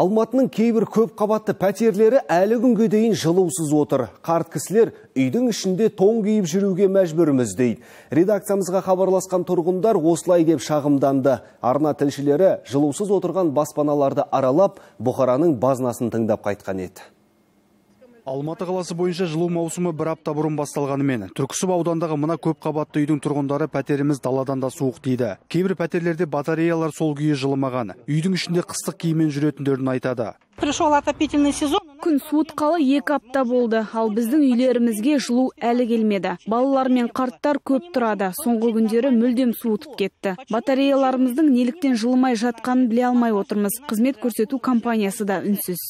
Алматының кейбір көп қабатты пәтерлері әлі күнге дейін жылусыз отыр. Қарт кісілер үйдің ішінде тон киіп жүруге мәжбүрміз дейді. Редакциямызға хабарласқан тұрғындар осылай деп шағымданды. Арна тілшілері жылусыз отырған баспаналарды аралап, Бұқараның базынасын тыңдап қайтқан еді. Алматы қаласы бойынша жылу маусымы бір апта бұрын басталғанымен, Түрксіб аудандағы мына көп қабатты үйдің тұрғындары пәтеріміз даладан да суық дейді. Кейбір пәтерлерде батареялар сол күйі жылымаған. Үйдің ішінде қыстық киіммен жүретіндерін айтады. Пришел отопительный сезон. Күн суытқалы екі апта болды, ал біздің үйлерімізге жылу әлі келмеді. Балалар мен қарттар көп тұрады, соңғы күндері мүлдем суытып кетті. Батареяларымыздың неліктен жылымай жатқанын біле алмай отырмыз. Қызмет көрсету компаниясы да үнсіз.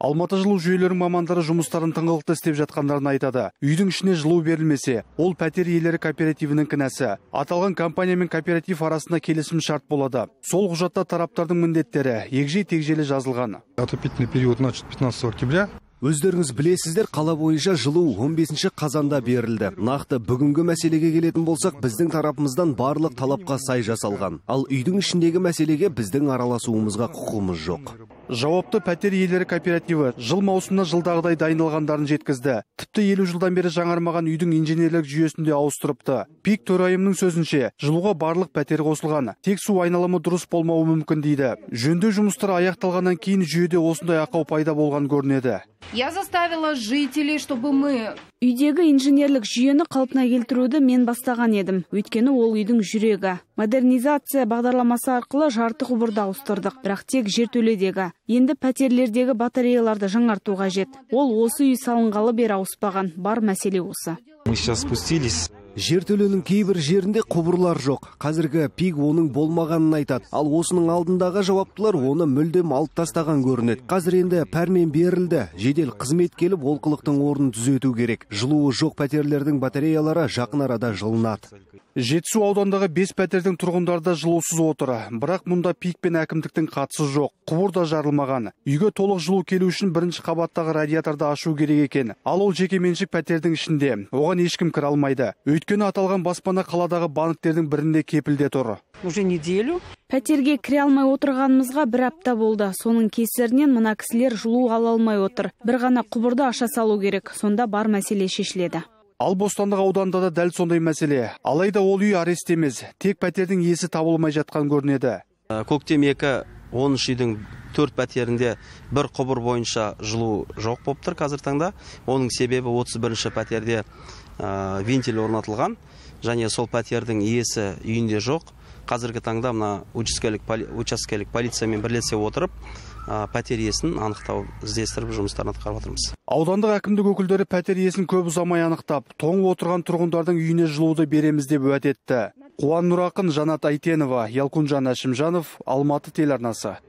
Алматы жылу жүйелері мамандары жұмыстарын тыңғылықты істеп жатқандарын айтады. Үйдің ішіне жылу берілмесе, ол пәтер иелері кооперативінің кінәсі. Аталған компания мен кооператив арасында келісім шарт болады. Сол құжатта тараптардың міндеттері егжей-тегжейлі жазылған. Отопительный период начат 15 октября. Өздеріңіз білесіздер, қала бойынша жылу 15-ші қазанда берілді. Нақты бүгінгі мәселеге келетін болсақ, біздің тарапымыздан барлық талапқа сай жасалған. Ал үйдің ішіндегі мәселеге біздің араласуымызға құқымыз жоқ. Жауапты пәтер иелері кооперативі жыл маусымына жылдағыдай дайындалғандарын жеткізді. Тіпті 50 жылдан бері жаңармаған үйдің инженерлік жүйесінде ауыстырыпты. Пик төрайымның сөзінше, жылуға барлық пәтер қосылған. Тек су айналымы дұрыс болмауы мүмкін дейді. Жөндеу жұмыстары аяқталғаннан кейін жүйеде осындай ақау пайда болған көрінеді. Я заставила жителей, чтобы мы... Үйдегі инженерлік жүйені қалпына келтіруді мен бастаған едім. Өйткені ол үйдің жүрегі. Модернизация бағдарламасы арқылы жарты құбырды ауыстырдық, бірақ тек жертөледегі. Енді пәтерлердегі батареяларды жаңарту қажет. Ол осы үй салынғалы бері ауыспаған. Бар мәселе осы. Мы сейчас спустились. Жертөлінің кейбір жерінде құбырлар жоқ. Қазіргі пик оның болмағанын айтады. Ал осының алдындағы жауаптылар оны мүлдем алып тастаған көрінеді. Қазір енді пәрмен берілді. Жедел қызмет келіп, олқылықтың орнын түзету керек. Жылуы жоқ пәтерлердің батареялары жақын арада жылынады. Жетісу аудандағы 5 пәтердің тұрғындарда жылусыз отыр. Бірақ мұнда пик пен әкімдіктің қатысы жоқ. Құбыр да жарылмаған. Үйге толық жылу келу үшін бірінші қабаттағы радиаторды ашу керек екен. Ал ол жекеменшік пәтердің ішінде. Оған ешкім кіре алмайды. Өйткені аталған баспана қаладағы банктердің бірінде кепілде тұр. Пәтерге кіре алмай отырғанымызға бір апта болды. Соның кесірінен мына кісілер жылу ала алмай отыр. Бір ғана құбырды аша салу керек. Сонда бар мәселе шешіледі. Ал Бостандық ауданында да дәл сондай мәселе. Алайда ол үй арест емес. Тек пәтердің иесі табылмай жатқан көрінеді. Көктем 2-13 үйдің 4 пәтерінде бір құбыр бойынша жылу жоқ болып тұр қазір таңда. Оның себебі 31-ші пәтерде вентиль орнатылған, және сол пәтердің иесі үйінде жоқ. Қазіргі таңда мына учаскелік полициямен бірлесе отырып, пәтер иесін анықтау іздестіріп жұмыстарын атқарып отырмыз. Аудандық әкімдік өкілдері пәтер иесін көп ұзамай анықтап, тоңып отырған тұрғындардың үйіне жылуды береміз деп уәде етті. Қуан Нұрақын, Жанат Айтенова, Ялкунжан Әшімжанов, Алматы телеарнасы.